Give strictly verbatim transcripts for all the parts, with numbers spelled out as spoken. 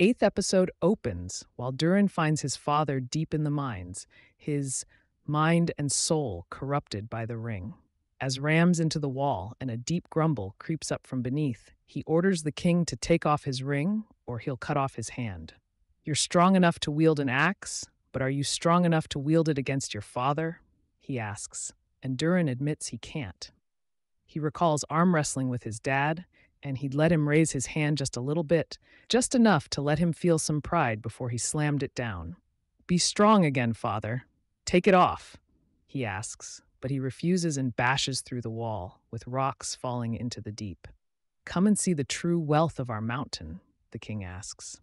eighth episode opens while Durin finds his father deep in the mines, his mind and soul corrupted by the ring. As rams into the wall and a deep grumble creeps up from beneath, he orders the king to take off his ring or he'll cut off his hand. You're strong enough to wield an axe, but are you strong enough to wield it against your father? He asks, and Durin admits he can't. He recalls arm wrestling with his dad, and he'd let him raise his hand just a little bit, just enough to let him feel some pride before he slammed it down. Be strong again, father. Take it off, he asks, but he refuses and bashes through the wall, with rocks falling into the deep. Come and see the true wealth of our mountain, the king asks.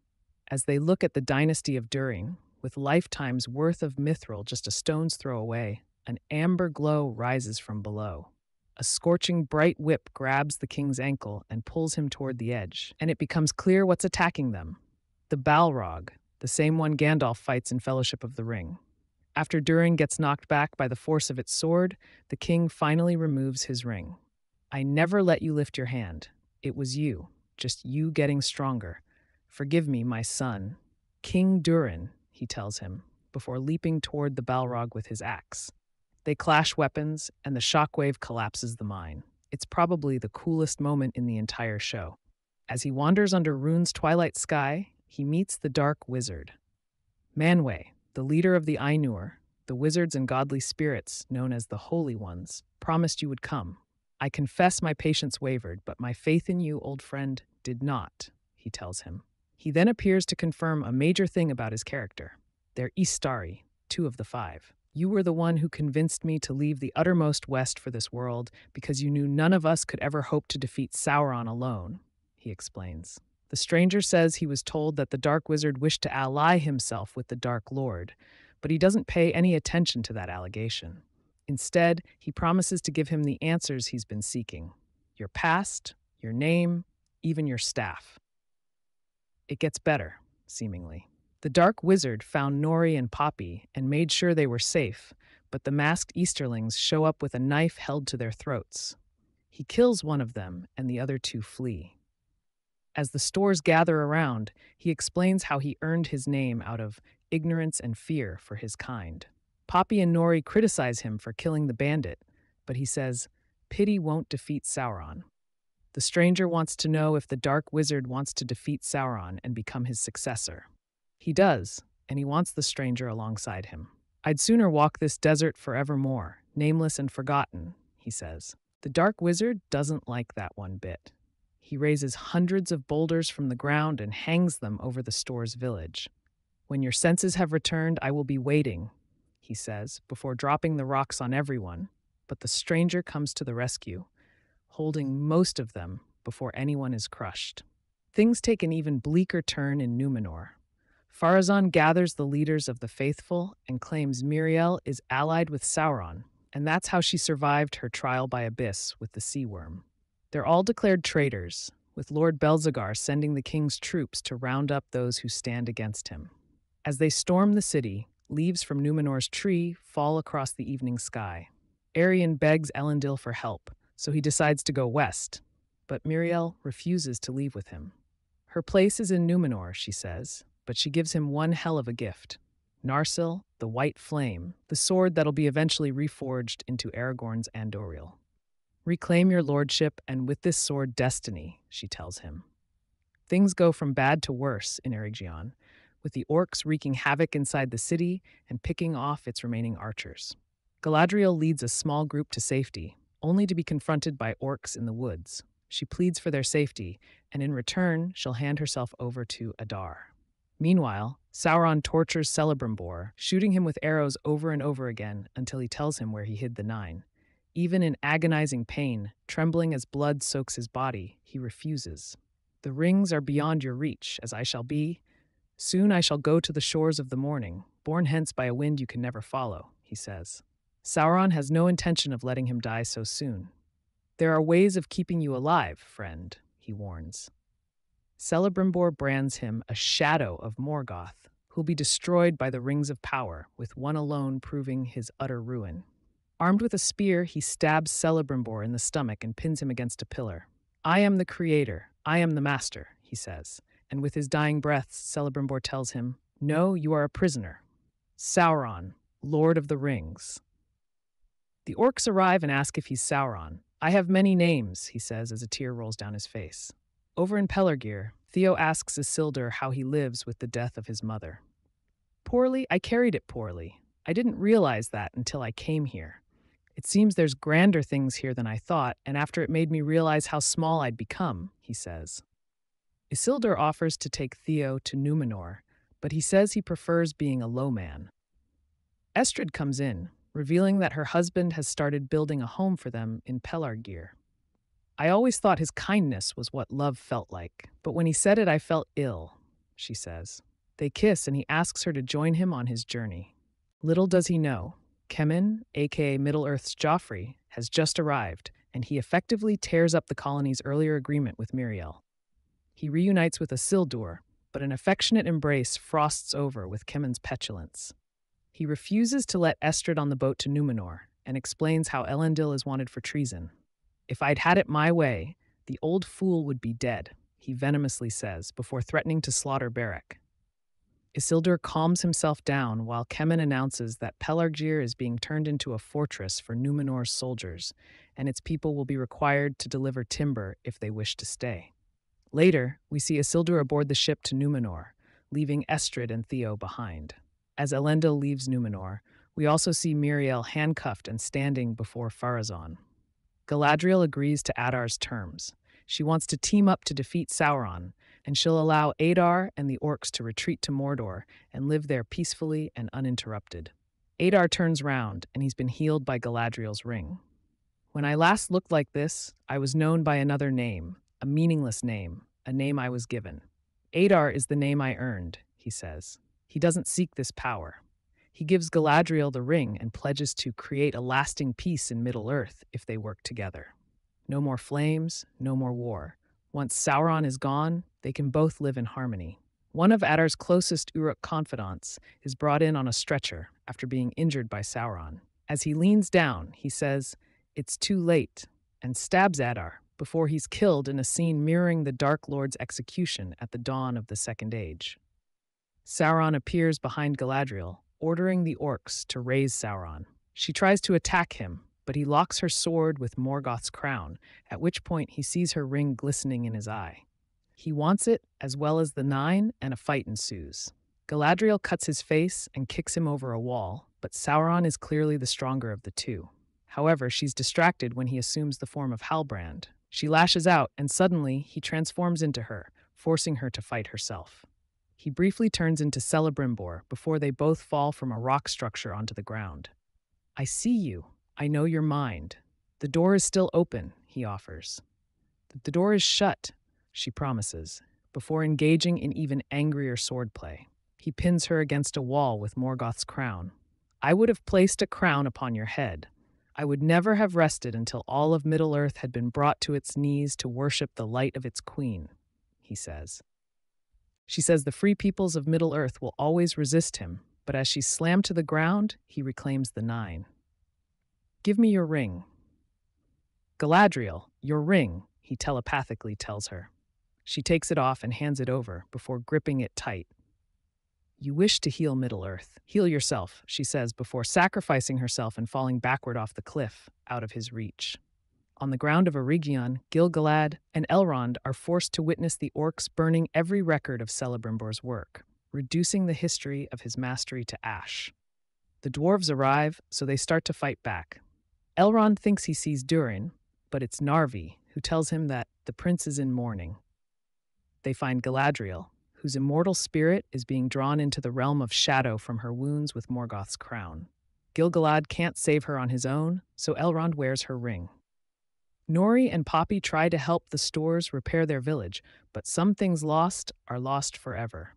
As they look at the dynasty of Durin, with lifetimes worth of mithril just a stone's throw away, an amber glow rises from below. A scorching bright whip grabs the king's ankle and pulls him toward the edge, and it becomes clear what's attacking them. The Balrog, the same one Gandalf fights in Fellowship of the Ring. After Durin gets knocked back by the force of its sword, the king finally removes his ring. I never let you lift your hand. It was you, just you getting stronger. Forgive me, my son. King Durin, he tells him, before leaping toward the Balrog with his axe. They clash weapons, and the shockwave collapses the mine. It's probably the coolest moment in the entire show. As he wanders under Rune's twilight sky, he meets the dark wizard. Manwë, the leader of the Ainur, the wizards and godly spirits known as the Holy Ones, promised you would come. I confess my patience wavered, but my faith in you, old friend, did not, he tells him. He then appears to confirm a major thing about his character. They're Istari, two of the five. You were the one who convinced me to leave the uttermost west for this world because you knew none of us could ever hope to defeat Sauron alone, he explains. The stranger says he was told that the Dark Wizard wished to ally himself with the Dark Lord, but he doesn't pay any attention to that allegation. Instead, he promises to give him the answers he's been seeking. Your past, your name, even your staff. It gets better, seemingly. The Dark Wizard found Nori and Poppy and made sure they were safe, but the masked Easterlings show up with a knife held to their throats. He kills one of them, and the other two flee. As the stores gather around, he explains how he earned his name out of ignorance and fear for his kind. Poppy and Nori criticize him for killing the bandit, but he says, "Pity won't defeat Sauron." The stranger wants to know if the Dark Wizard wants to defeat Sauron and become his successor. He does, and he wants the stranger alongside him. I'd sooner walk this desert forevermore, nameless and forgotten, he says. The Dark Wizard doesn't like that one bit. He raises hundreds of boulders from the ground and hangs them over the store's village. When your senses have returned, I will be waiting, he says, before dropping the rocks on everyone. But the stranger comes to the rescue, holding most of them before anyone is crushed. Things take an even bleaker turn in Númenor. Farazan gathers the leaders of the faithful and claims Muriel is allied with Sauron, and that's how she survived her trial by Abyss with the sea worm. They're all declared traitors, with Lord Belzegar sending the king's troops to round up those who stand against him. As they storm the city, leaves from Númenor's tree fall across the evening sky. Arryn begs Elendil for help, so he decides to go west, but Muriel refuses to leave with him. Her place is in Númenor, she says, but she gives him one hell of a gift. Narsil, the White Flame, the sword that'll be eventually reforged into Aragorn's Andúril. Reclaim your lordship and with this sword destiny, she tells him. Things go from bad to worse in Eregion, with the orcs wreaking havoc inside the city and picking off its remaining archers. Galadriel leads a small group to safety, only to be confronted by orcs in the woods. She pleads for their safety, and in return, she'll hand herself over to Adar. Meanwhile, Sauron tortures Celebrimbor, shooting him with arrows over and over again until he tells him where he hid the nine. Even in agonizing pain, trembling as blood soaks his body, he refuses. The rings are beyond your reach, as I shall be. Soon I shall go to the shores of the morning, borne hence by a wind you can never follow, he says. Sauron has no intention of letting him die so soon. There are ways of keeping you alive, friend, he warns. Celebrimbor brands him a shadow of Morgoth, who'll be destroyed by the Rings of Power, with one alone proving his utter ruin. Armed with a spear, he stabs Celebrimbor in the stomach and pins him against a pillar. I am the creator, I am the master, he says, and with his dying breaths, Celebrimbor tells him, "No, you are a prisoner. Sauron, Lord of the Rings." The orcs arrive and ask if he's Sauron. "I have many names," he says as a tear rolls down his face. Over in Pelargir, Theo asks Isildur how he lives with the death of his mother. "Poorly, I carried it poorly. I didn't realize that until I came here. It seems there's grander things here than I thought, and after it made me realize how small I'd become," he says. Isildur offers to take Theo to Númenor, but he says he prefers being a low man. Estrid comes in, revealing that her husband has started building a home for them in Pelargir. "I always thought his kindness was what love felt like, but when he said it I felt ill," she says. They kiss and he asks her to join him on his journey. Little does he know, Kemen, aka Middle-earth's Joffrey, has just arrived, and he effectively tears up the colony's earlier agreement with Muriel. He reunites with Isildur, but an affectionate embrace frosts over with Kemen's petulance. He refuses to let Estrid on the boat to Númenor, and explains how Elendil is wanted for treason. "If I'd had it my way, the old fool would be dead," he venomously says, before threatening to slaughter Beric. Isildur calms himself down while Kemen announces that Pelargir is being turned into a fortress for Númenor's soldiers, and its people will be required to deliver timber if they wish to stay. Later, we see Isildur aboard the ship to Númenor, leaving Estrid and Theo behind. As Elendil leaves Númenor, we also see Muriel handcuffed and standing before Farazan. Galadriel agrees to Adar's terms. She wants to team up to defeat Sauron, and she'll allow Adar and the orcs to retreat to Mordor and live there peacefully and uninterrupted. Adar turns round, and he's been healed by Galadriel's ring. "When I last looked like this, I was known by another name, a meaningless name, a name I was given. Adar is the name I earned," he says. He doesn't seek this power. He gives Galadriel the ring and pledges to create a lasting peace in Middle-earth if they work together. No more flames, no more war. Once Sauron is gone, they can both live in harmony. One of Adar's closest Uruk confidants is brought in on a stretcher after being injured by Sauron. As he leans down, he says, "It's too late," and stabs Adar before he's killed in a scene mirroring the Dark Lord's execution at the dawn of the Second Age. Sauron appears behind Galadriel, ordering the orcs to raise Sauron. She tries to attack him, but he locks her sword with Morgoth's crown, at which point he sees her ring glistening in his eye. He wants it, as well as the nine, and a fight ensues. Galadriel cuts his face and kicks him over a wall, but Sauron is clearly the stronger of the two. However, she's distracted when he assumes the form of Halbrand. She lashes out, and suddenly he transforms into her, forcing her to fight herself. He briefly turns into Celebrimbor before they both fall from a rock structure onto the ground. "I see you. I know your mind. The door is still open," he offers. "The door is shut," she promises, before engaging in even angrier swordplay. He pins her against a wall with Morgoth's crown. "I would have placed a crown upon your head. I would never have rested until all of Middle-earth had been brought to its knees to worship the light of its queen," he says. She says the free peoples of Middle-earth will always resist him, but as she's slammed to the ground, he reclaims the nine. "Give me your ring." "Galadriel, your ring," he telepathically tells her. She takes it off and hands it over, before gripping it tight. "You wish to heal Middle-earth. Heal yourself," she says, before sacrificing herself and falling backward off the cliff, out of his reach. On the ground of Eregion, Gil-galad and Elrond are forced to witness the orcs burning every record of Celebrimbor's work, reducing the history of his mastery to ash. The dwarves arrive, so they start to fight back. Elrond thinks he sees Durin, but it's Narvi, who tells him that the prince is in mourning. They find Galadriel, whose immortal spirit is being drawn into the realm of shadow from her wounds with Morgoth's crown. Gil-galad can't save her on his own, so Elrond wears her ring. Nori and Poppy try to help the stores repair their village, but some things lost are lost forever.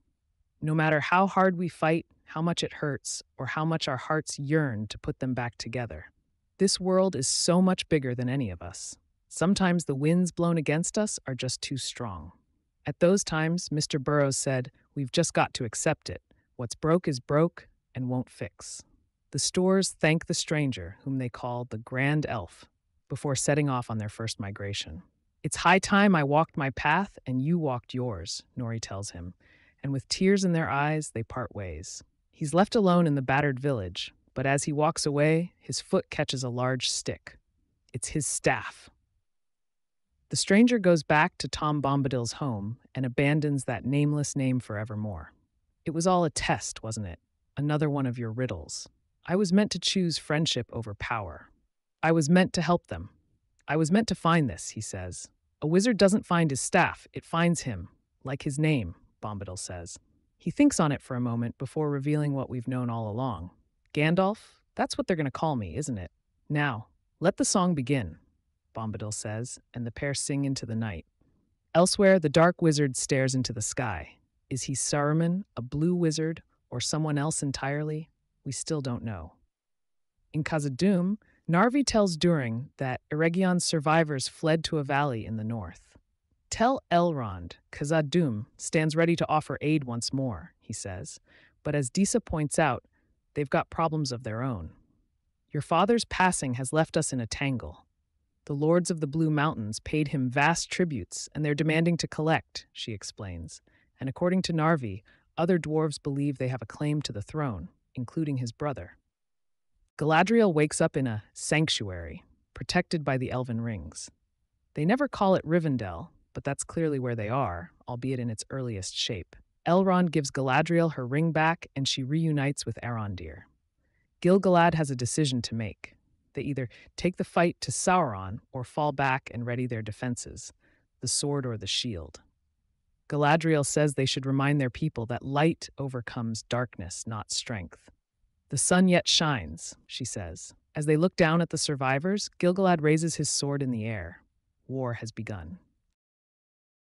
No matter how hard we fight, how much it hurts, or how much our hearts yearn to put them back together. This world is so much bigger than any of us. Sometimes the winds blown against us are just too strong. At those times, Mister Burroughs said, "We've just got to accept it. What's broke is broke and won't fix." The stores thank the stranger, whom they call the Grand Elf, before setting off on their first migration. It's high time I walked my path and you walked yours, Nori tells him, and with tears in their eyes, they part ways. He's left alone in the battered village, but as he walks away, his foot catches a large stick. It's his staff. The stranger goes back to Tom Bombadil's home and abandons that nameless name forevermore. It was all a test, wasn't it? Another one of your riddles. I was meant to choose friendship over power. I was meant to help them. I was meant to find this, he says. A wizard doesn't find his staff, it finds him, like his name, Bombadil says. He thinks on it for a moment before revealing what we've known all along. Gandalf, that's what they're going to call me, isn't it? Now, let the song begin, Bombadil says, and the pair sing into the night. Elsewhere, the dark wizard stares into the sky. Is he Saruman, a blue wizard, or someone else entirely? We still don't know. In Khazad-dûm, Narvi tells Durin that Eregion's survivors fled to a valley in the north. Tell Elrond, Khazad-dûm stands ready to offer aid once more, he says, but as Disa points out, they've got problems of their own. Your father's passing has left us in a tangle. The lords of the Blue Mountains paid him vast tributes, and they're demanding to collect, she explains, and according to Narvi, other dwarves believe they have a claim to the throne, including his brother. Galadriel wakes up in a sanctuary, protected by the Elven Rings. They never call it Rivendell, but that's clearly where they are, albeit in its earliest shape. Elrond gives Galadriel her ring back, and she reunites with Arondir. Gil-galad has a decision to make. They either take the fight to Sauron or fall back and ready their defenses, the sword or the shield. Galadriel says they should remind their people that light overcomes darkness, not strength. The sun yet shines, she says. As they look down at the survivors, Gil-galad raises his sword in the air. War has begun.